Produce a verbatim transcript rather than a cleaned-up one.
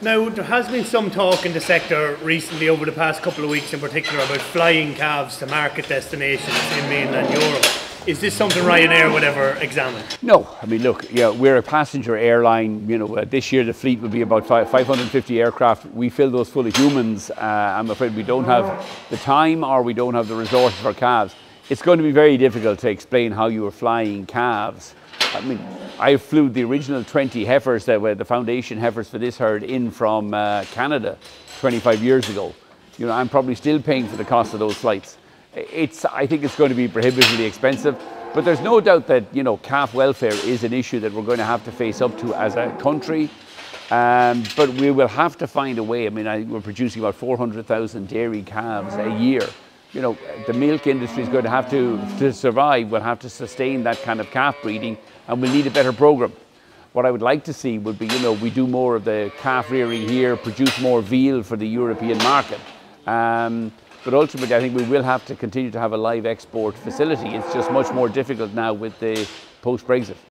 Now, there has been some talk in the sector recently, over the past couple of weeks in particular, about flying calves to market destinations in mainland Europe. Is this something Ryanair would ever examine? No. I mean, look, yeah, we're a passenger airline. You know, uh, this year the fleet will be about five hundred fifty aircraft. We fill those full of humans. Uh, I'm afraid we don't have the time or we don't have the resources for calves. It's going to be very difficult to explain how you are flying calves. I mean, I flew the original twenty heifers that were the foundation heifers for this herd in from uh, Canada twenty-five years ago. You know, I'm probably still paying for the cost of those flights. It's, I think it's going to be prohibitively expensive, but there's no doubt that, you know, calf welfare is an issue that we're going to have to face up to as a country. Um, but we will have to find a way. I mean, I, we're producing about four hundred thousand dairy calves a year. You know, the milk industry is going to have to, to survive, we'll have to sustain that kind of calf breeding, and we'll need a better program. What I would like to see would be, you know, we do more of the calf rearing here, produce more veal for the European market. Um, but ultimately, I think we will have to continue to have a live export facility. It's just much more difficult now with the post-Brexit.